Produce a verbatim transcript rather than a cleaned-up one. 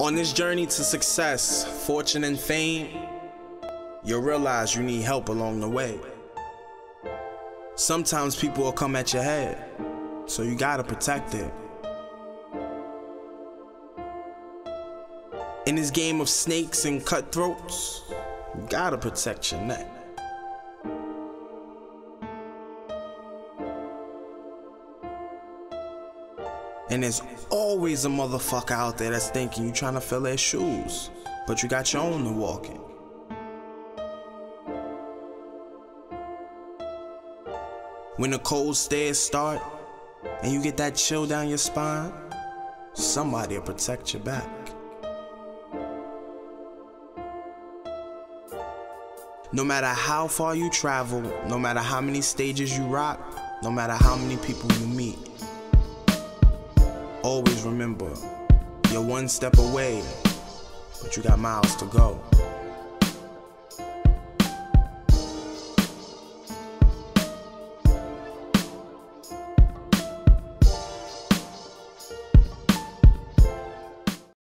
On this journey to success, fortune, and fame, you'll realize you need help along the way. Sometimes people will come at your head, so you gotta protect it. In this game of snakes and cutthroats, you gotta protect your neck. And there's always a motherfucker out there that's thinking you trying to fill their shoes, but you got your own to walk in. When the cold stares start and you get that chill down your spine, somebody will protect your back. No matter how far you travel, no matter how many stages you rock, no matter how many people you meet, always remember, you're one step away, but you got miles to go.